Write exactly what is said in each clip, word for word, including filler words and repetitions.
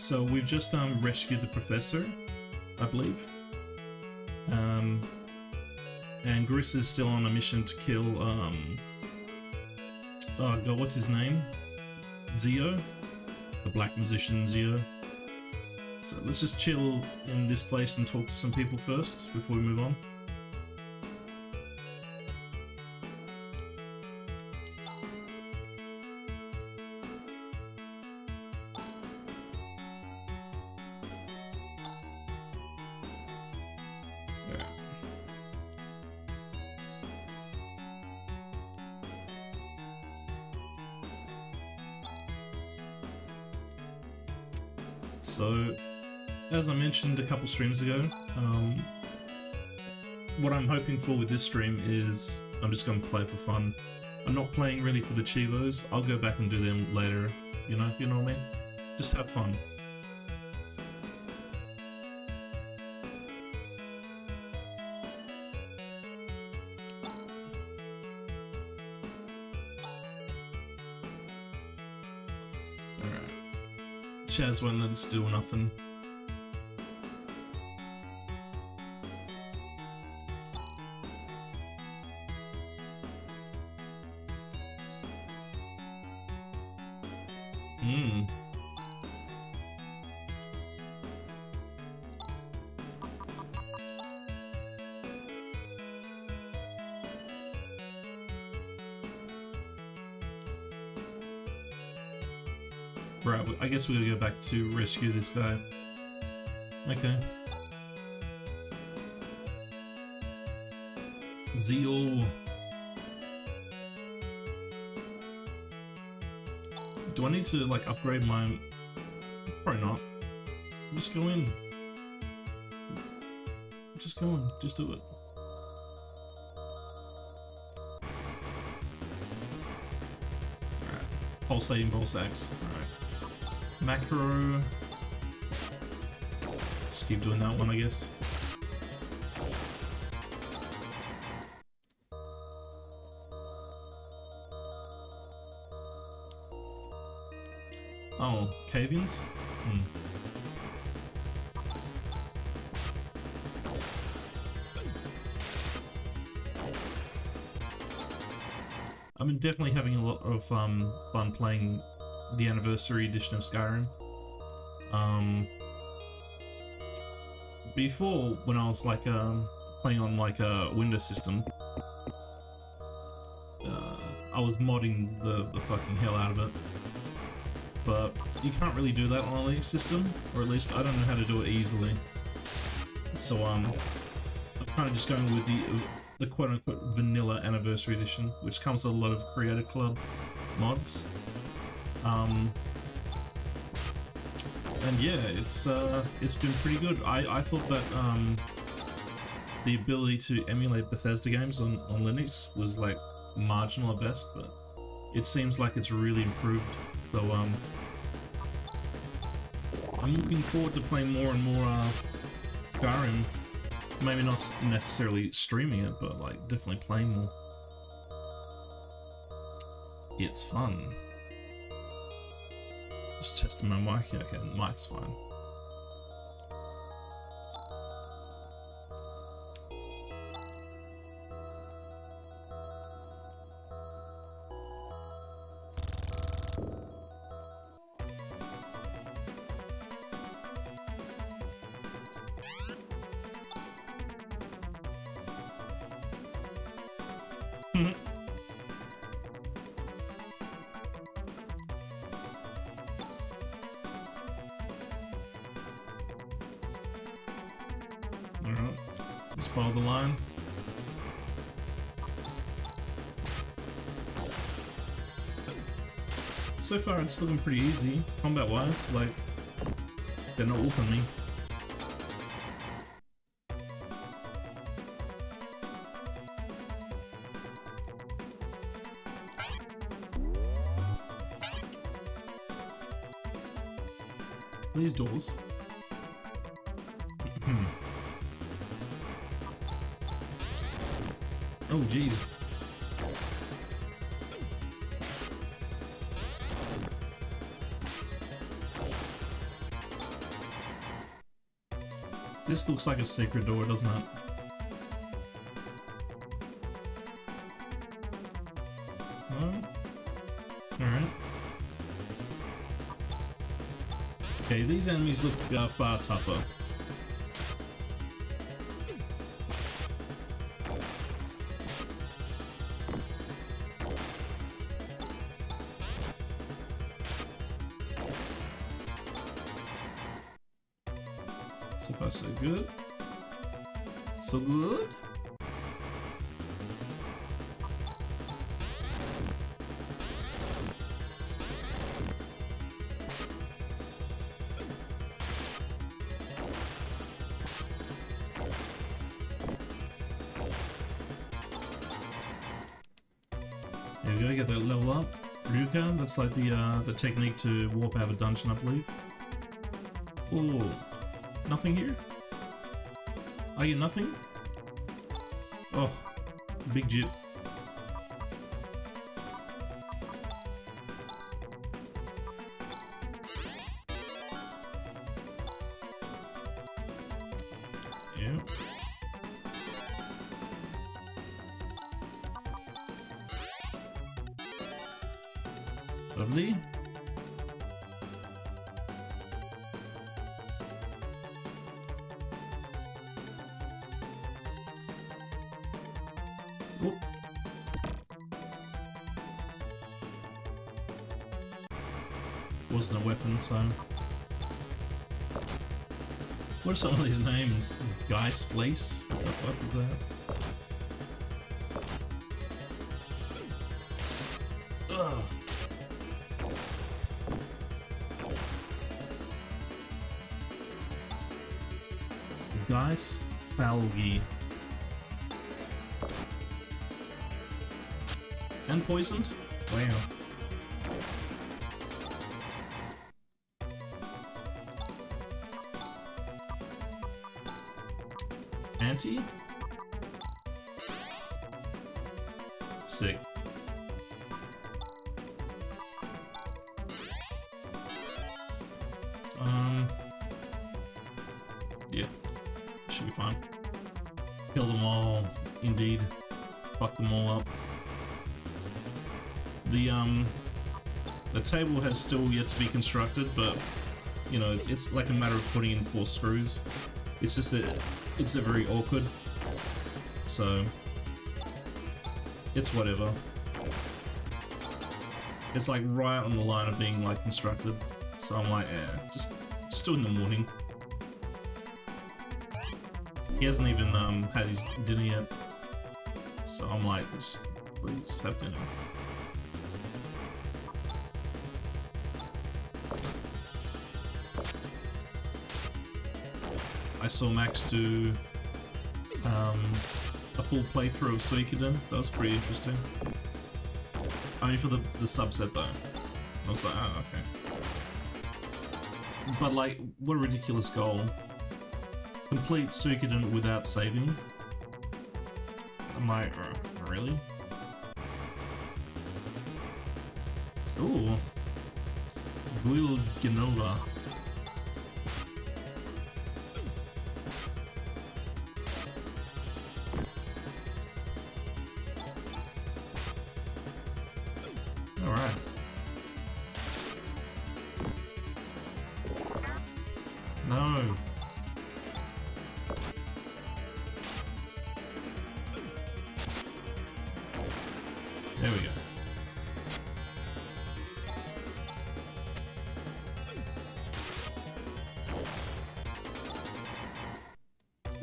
so we've just um, rescued the professor, I believe. Um, and Gris is still on a mission to kill, um, oh god, what's his name? Zio? The black musician Zio. So let's just chill in this place and talk to some people first before we move on. So, as I mentioned a couple streams ago, um, what I'm hoping for with this stream is I'm just going to play for fun. I'm not playing really for the Chivos. I'll go back and do them later, you know, you know what I mean? Just have fun. Chaz won't let us do nothing. Mmm. Right, I guess we're gonna go back to rescue this guy. Okay. Zeal. Do I need to, like, upgrade my... Probably not. Just go in. Just go in. Just do it. Alright. Pulsating pulse axe. Alright. Macro. Just keep doing that one, I guess. Oh, cave-ins? Hmm. I've been definitely having a lot of um, fun playing the anniversary edition of Skyrim. Um, before, when I was like um, playing on like a Windows system, uh, I was modding the, the fucking hell out of it. But you can't really do that on a Linux system, or at least I don't know how to do it easily. So um, I'm kind of just going with the the quote unquote vanilla anniversary edition, which comes with a lot of Creator Club mods. Um, and yeah, it's uh, it's been pretty good. I, I thought that um, the ability to emulate Bethesda games on, on Linux was like marginal at best, but it seems like it's really improved. So um, I'm looking forward to playing more and more uh, Skyrim. Maybe not necessarily streaming it, but like definitely playing more. It's fun. Just testing my mic. Yeah, okay, the mic's fine. Just follow the line. So far it's still been pretty easy, combat wise, like they're not whooping me. Are these doors? Oh, jeez. This looks like a secret door, doesn't it? No? Alright. Okay, these enemies look uh, far tougher. So far, so good. So good. There we go, get that level up. Ryukan, that's like the uh, the technique to warp out of a dungeon, I believe. Ooh. Nothing here? I get nothing? Oh, big jip. Yeah. Lovely. Oop. Wasn't a weapon, so. What are some of these names? Guy's Fleece? What the fuck is that? Ugh. Guy's Falgi. And poisoned? Wow. Anti? Sick. Um. Yeah. Should be fine. Kill them all. Indeed. Fuck them all up. The um, the table has still yet to be constructed, but you know, it's, it's like a matter of putting in four screws. It's just that it's a very awkward, so it's whatever. It's like right on the line of being like constructed, so I'm like, yeah, just just do it in the morning. He hasn't even um had his dinner yet, so I'm like, just please have dinner. I saw Max do um, a full playthrough of Suikoden. That was pretty interesting. I mean, for the, the subset though. I was like, oh, okay. But like, what a ridiculous goal. Complete Suikoden without saving. I'm like, oh, really? Ooh. Guild Genova. No. There we go.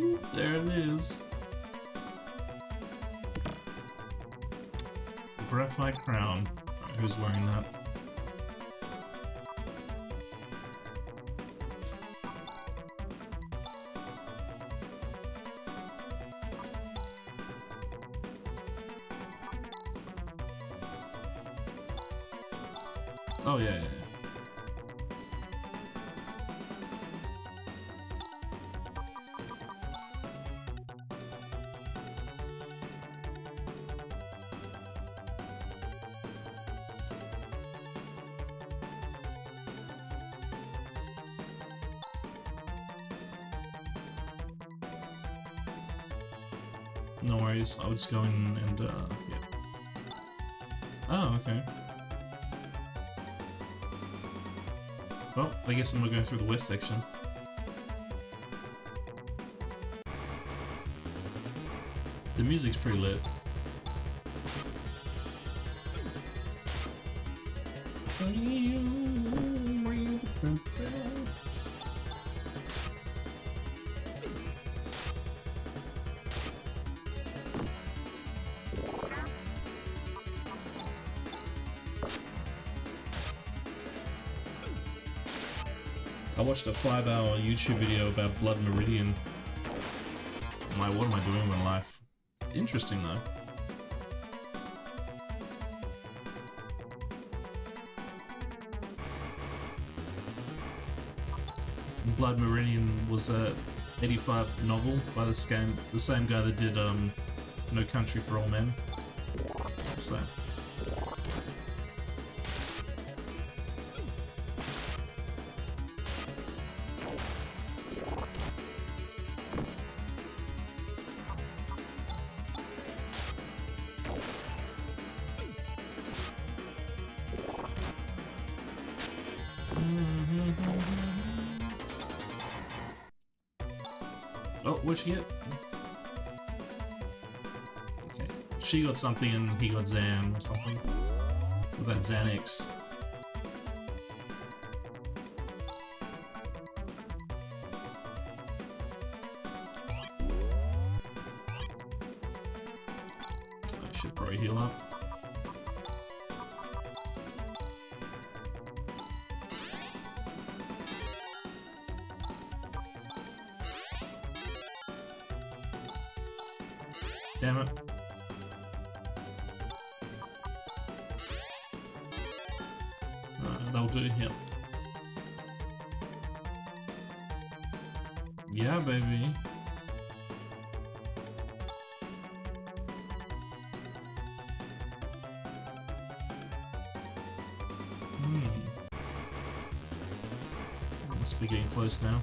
Ooh, there it is. The graphite crown. Who's wearing that? Oh yeah, yeah, yeah. no worries. I'll just go in and, uh, yeah. Oh, okay. Well, I guess I'm gonna go through the west section. The music's pretty lit. I watched a five hour YouTube video about Blood Meridian. My, what am I doing with my life? Interesting though. Blood Meridian was a eighty-five novel by the same the same guy that did um, No Country for Old Men. So. Get? Okay. She got something and he got Xan or something. With that Xanax. I should probably heal up. Damn it. Alright, that'll do, yep. Yeah, baby. Hmm. Must be getting close now.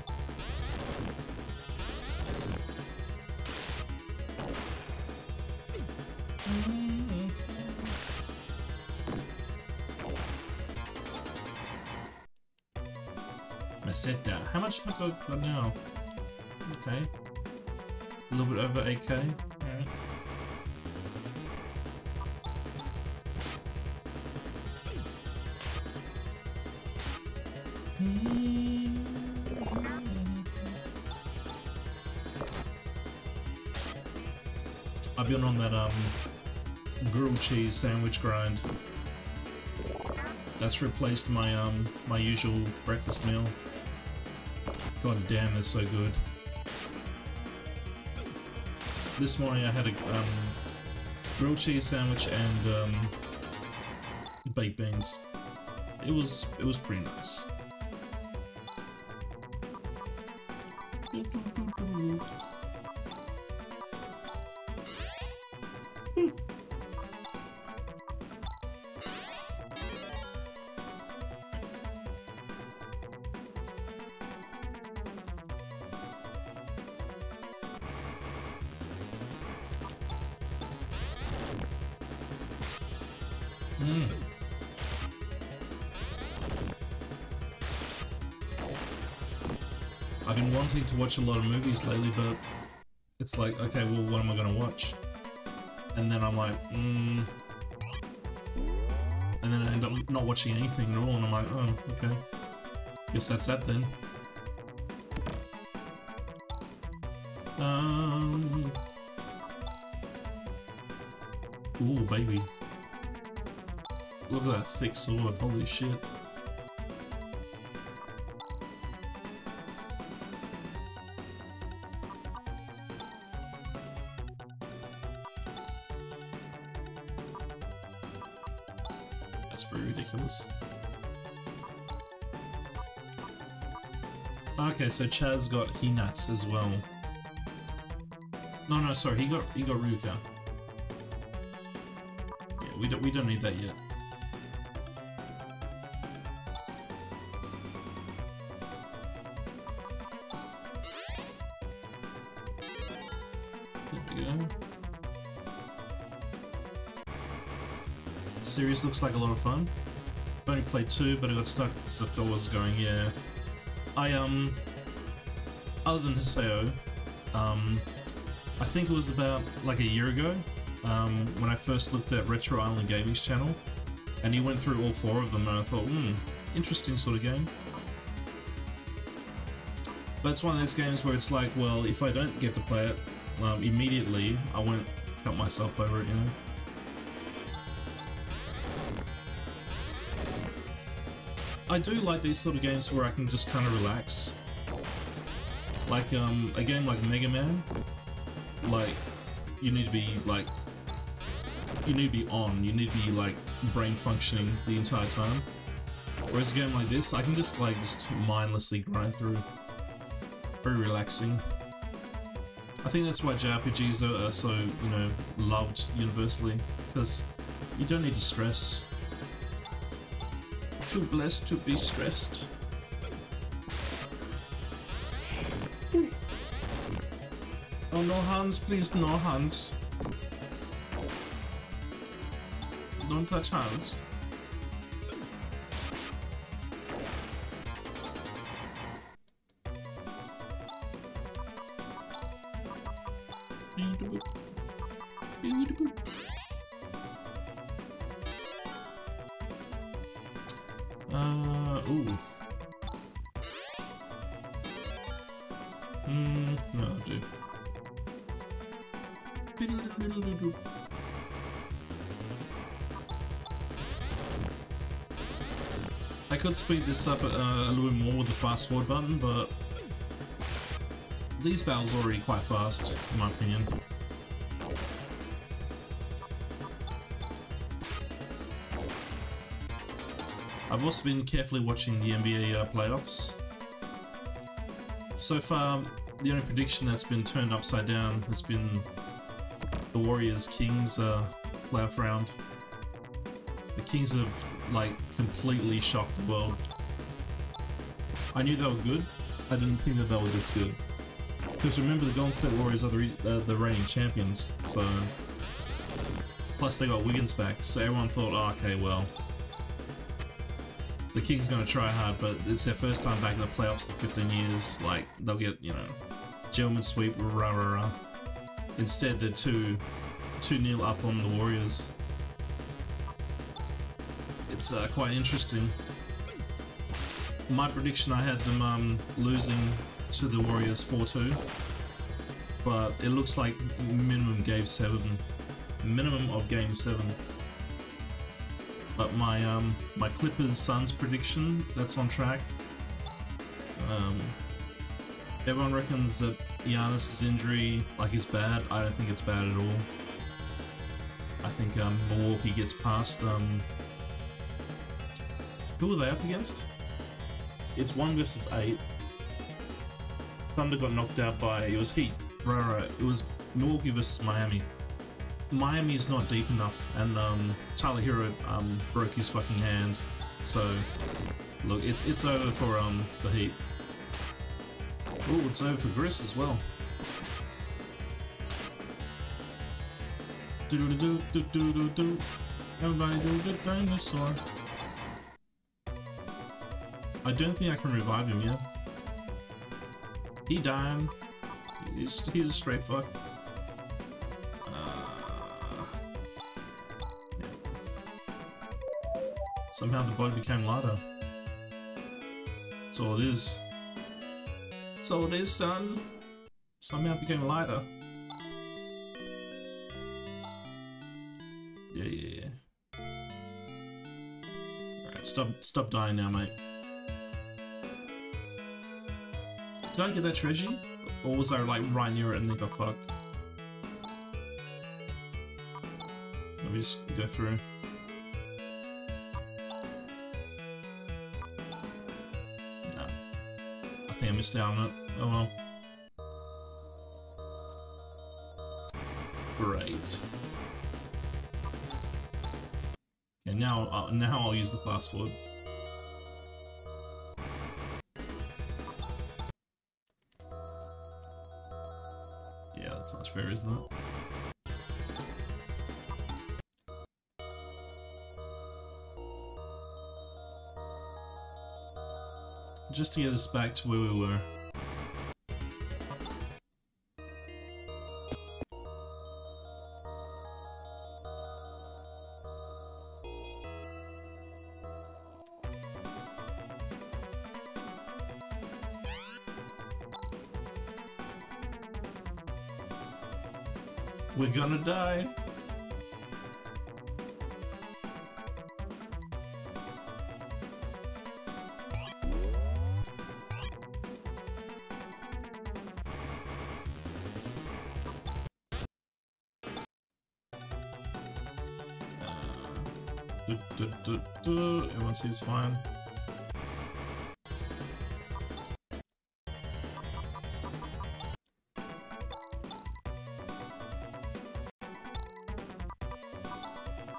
Set down. How much have I got now? Okay. A little bit over eight K. Alright. I've been on that um grilled cheese sandwich grind. That's replaced my um my usual breakfast meal. God damn, it's so good. This morning I had a um, grilled cheese sandwich and um, baked beans. It was it was pretty nice. Mm. I've been wanting to watch a lot of movies lately, but it's like, okay, well, what am I gonna watch? And then I'm like, mm. And then I end up not watching anything at all, and I'm like, oh, okay. Guess that's that then. Um. Ooh, baby. Look at that thick sword, holy shit. That's pretty ridiculous. Okay, so Chaz got Hinats as well. No, no, sorry, he got he got Ruka. Yeah, we don't we don't need that yet. There we go. The series looks like a lot of fun. I've only played two, but I got stuck because the door was going, yeah. I, um, other than Haseo, um, I think it was about like a year ago um, when I first looked at Retro Island Gaming's channel, and he went through all four of them, and I thought, hmm, interesting sort of game. But it's one of those games where it's like, well, if I don't get to play it um, immediately, I won't cut myself over it, you know? I do like these sort of games where I can just kind of relax. Like um, a game like Mega Man, like you need to be like you need to be on, you need to be like brain functioning the entire time. Whereas a game like this, I can just like just mindlessly grind through. Very relaxing. I think that's why J R P Gs are, are so you know loved universally, because you don't need to stress. Too blessed to be stressed. Oh, no hands, please, no hands. Don't touch hands. Speed this up uh, a little bit more with the fast forward button, but these battles are already quite fast, in my opinion. I've also been carefully watching the N B A uh, playoffs. So far, the only prediction that's been turned upside down has been the Warriors-Kings uh, playoff round. The Kings have like completely shocked the world. I knew they were good. I didn't think that they were this good. Because remember, the Golden State Warriors are the, re uh, the reigning champions. So, plus they got Wiggins back. So everyone thought, oh, okay, well, the Kings are gonna try hard, but it's their first time back in the playoffs in fifteen years. Like they'll get, you know, German sweep, rah rah rah. Instead, they're two, two nil up on the Warriors. It's uh, quite interesting. My prediction, I had them um, losing to the Warriors four two, but it looks like minimum game seven, minimum of game seven. But my um, my Clippers Suns prediction, that's on track. Um, everyone reckons that Giannis's injury like is bad. I don't think it's bad at all. I think um, Milwaukee gets past. Um, Who are they up against? It's one versus eight. Thunder got knocked out by it was Heat. Right, right. It was Milwaukee versus Miami. Miami is not deep enough, and um, Tyler Hero um, broke his fucking hand. So look, it's it's over for um the Heat. Oh, it's over for Gris as well. Do do do do do do do. Everybody do the dinosaur. I don't think I can revive him yet. He died. He's, he's a straight fuck. Uh, yeah. Somehow the body became lighter. That's all it is. That's all it is, son. Somehow it became lighter. Yeah, yeah, yeah. Alright, stop, stop dying now, mate. Did I get that treasure? Or was I like right near it and they got fucked? Let me just go through. No. I think I missed out on it. Oh well. Great. And now, uh, now I'll use the fast forward. Fair, isn't it? just to get us back to where we were. We're gonna die. Everyone seems fine.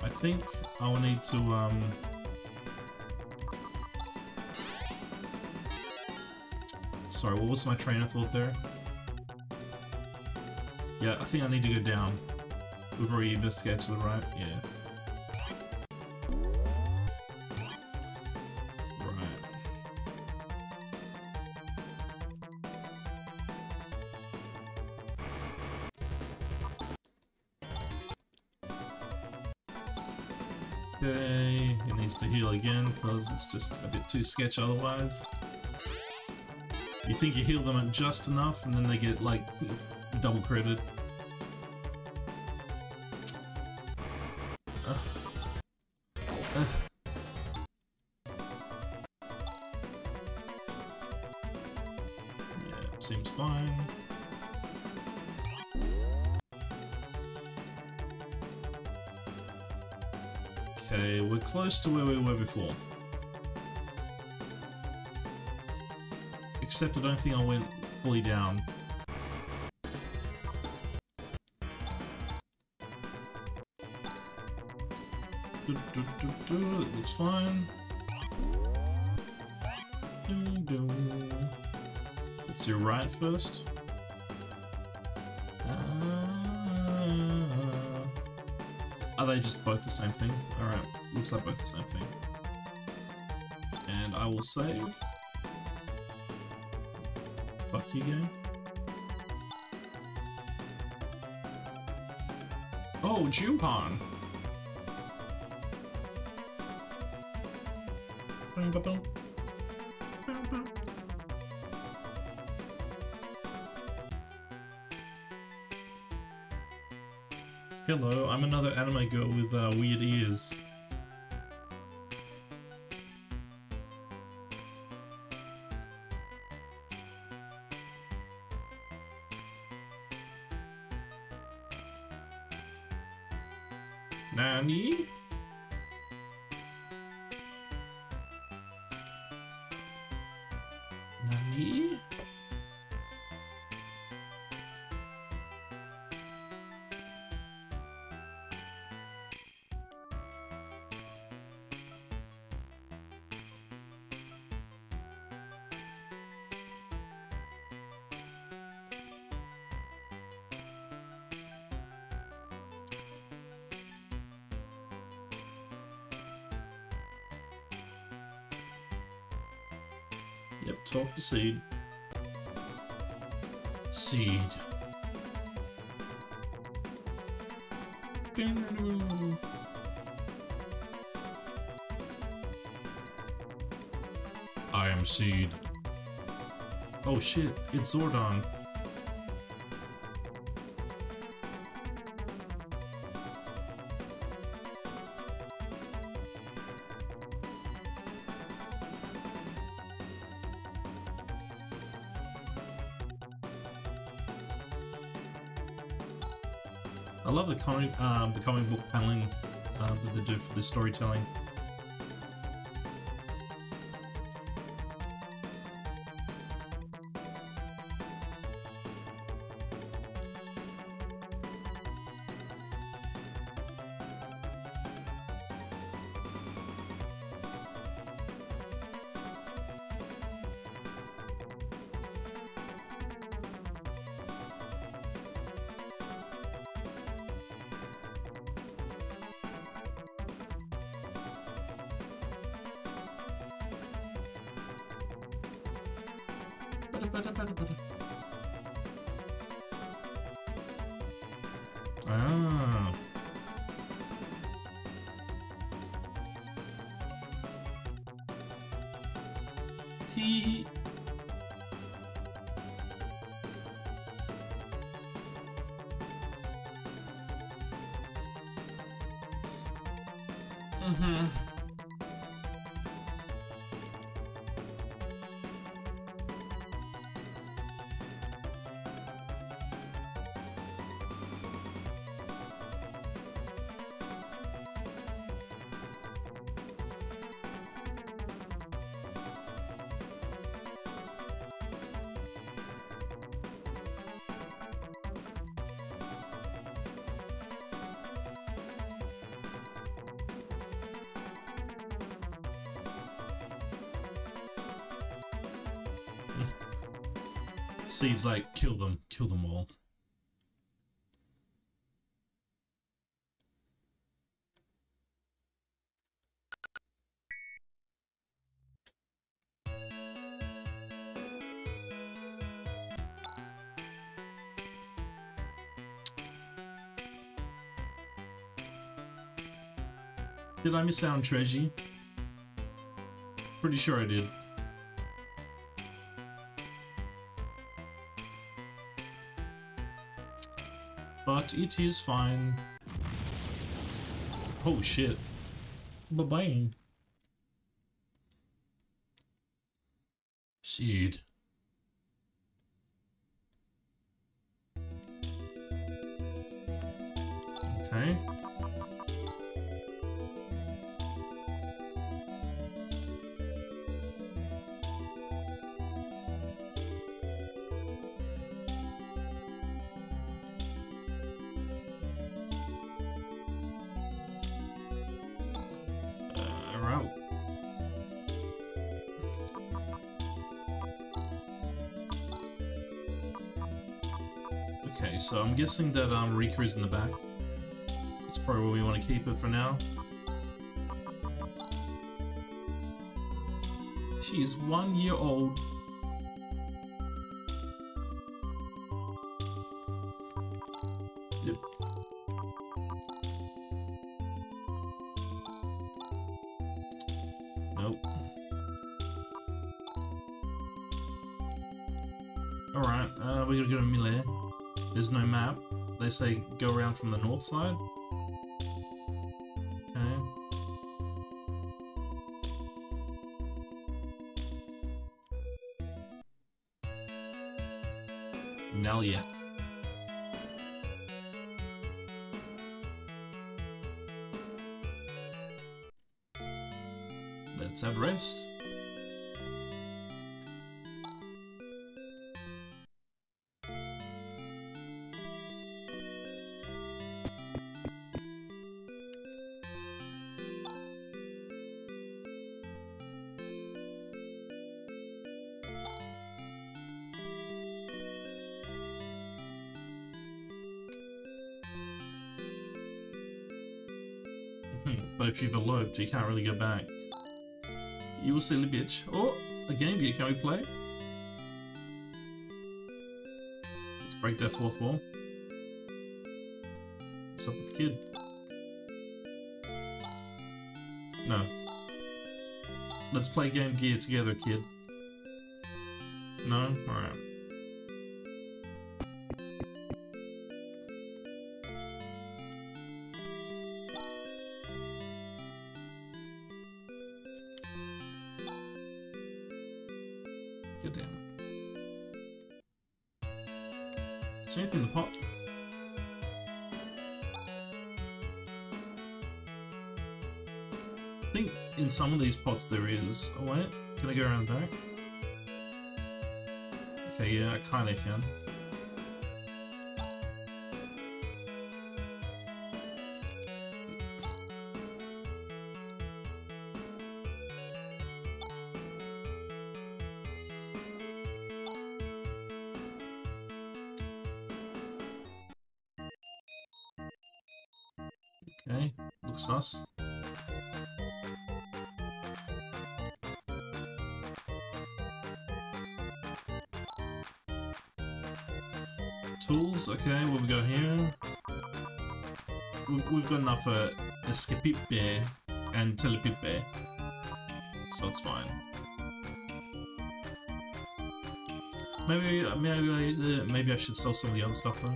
I think I will need to um sorry, what was my train of thought there? Yeah, I think I need to go down. We've already investigated to the right, yeah. Okay, it needs to heal again because it's just a bit too sketchy otherwise. You think you heal them at just enough and then they get like double credit. Uh. Uh. Yeah, seems fine. Okay, we're close to where we were before. Except I don't think I went fully down. Do, do, do, do. It looks fine. Do, do. Let's do right first. Are they just both the same thing? Alright, looks like both the same thing. And I will save. Fuck you, game. Oh, Jupon! Hello, I'm another anime girl with uh, weird ears. Nani? Nani? Yep, talk to Seed. Seed. I am Seed. Oh shit, it's Zordon. I love the comic, um, the comic book paneling uh, that they do for the storytelling. Ah. He. Mm-hmm. Seed's like, kill them, kill them all. Did I miss out on Treasury? Pretty sure I did. But it is fine. Oh shit. Ba-bang. Seed. Okay. So I'm guessing that um, Rika's in the back. That's probably where we want to keep it for now. She is one year old. Yep. Nope. Alright, uh, we're gonna go to Millet. There's no map. They say go around from the north side. Okay. Nalia. Let's have rest. But if you've eloped, you can't really go back. You silly bitch. Oh, a game here, can we play? Let's break that fourth wall. What's up with the kid? No. Let's play Game Gear together, kid. No? Alright. Some of these pots there is. Oh wait, can I go around back? Okay, yeah, I kinda can. Okay, looks sus. Tools, okay, what we got here? We've, we've got enough for Escapipe and Telepipe, so it's fine. Maybe, maybe, I, maybe I should sell some of the other stuff though.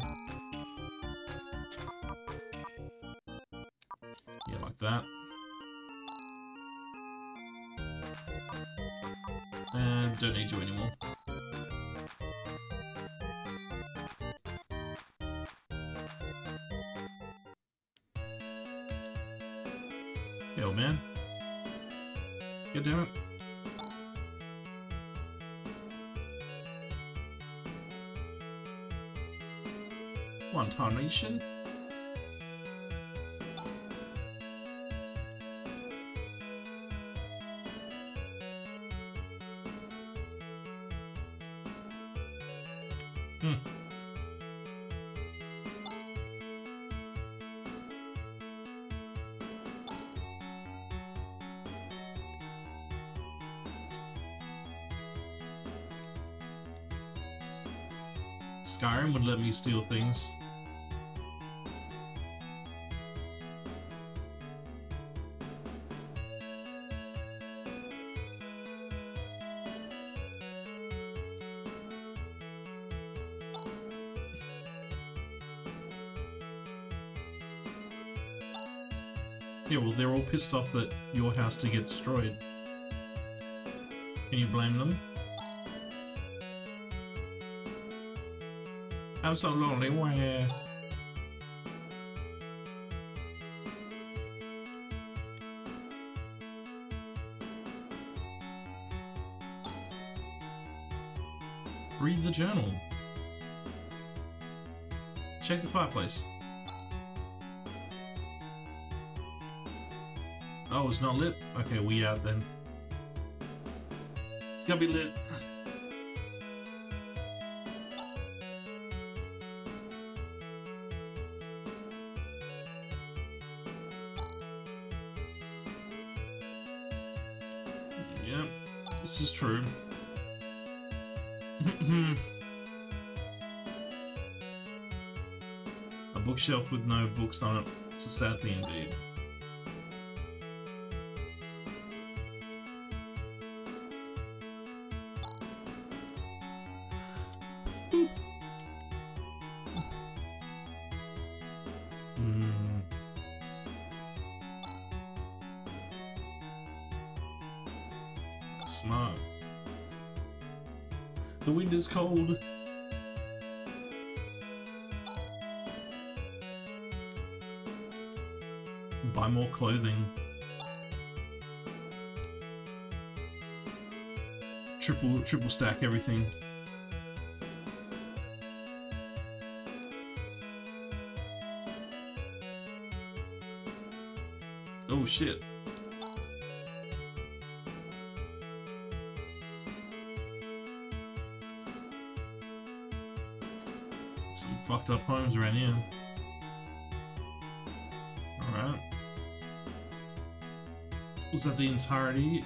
Yeah, like that. And don't need you anymore. Hell, man. God damn it. One tarnation. Hmm. Skyrim would let me steal things. Yeah, well, they're all pissed off that your house did get destroyed. Can you blame them? I'm so lonely, why? Read the journal. Check the fireplace. Oh, it's not lit? Okay, we out then. It's gonna be lit. Yep, this is true. A bookshelf with no books on it. It's a sad thing indeed. Smart. The wind is cold. Buy more clothing. Triple, triple stack everything. Oh shit. Some fucked up homes around here. Alright. Was that the entirety?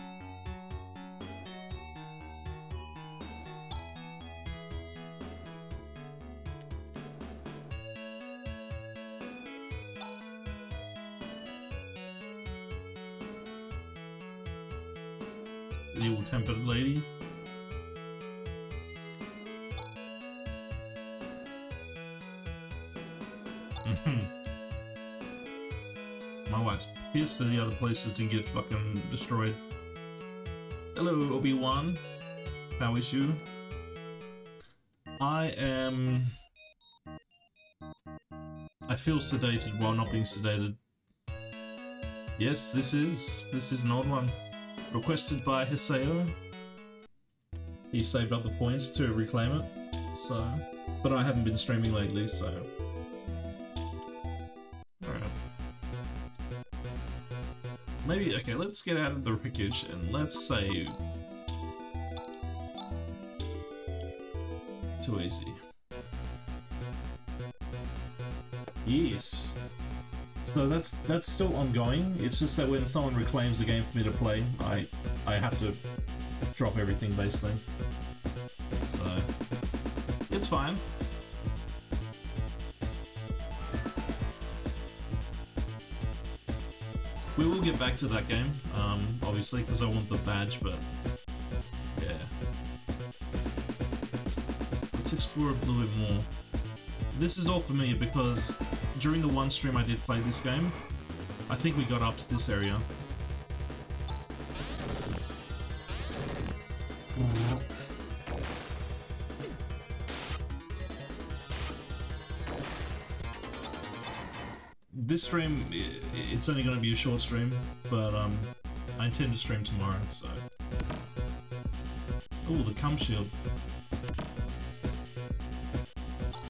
The ill-tempered lady. My wife's pissed that the other places didn't get fucking destroyed. Hello, Obi-Wan. How is you? I am... I feel sedated while not being sedated. Yes, this is. This is an odd one. Requested by Hiseo. He saved up the points to reclaim it. So... But I haven't been streaming lately, so... Maybe, okay, let's get out of the wreckage and let's save. Too easy. Yes. So that's that's still ongoing. It's just that when someone reclaims the game for me to play, I I have to drop everything basically. So it's fine. we will get back to that game, um, obviously, because I want the badge, but yeah. Let's explore it a little bit more. This is all for me because during the one stream I did play this game, I think we got up to this area. This stream, it's only going to be a short stream, but um, I intend to stream tomorrow, so... Ooh, the cum shield.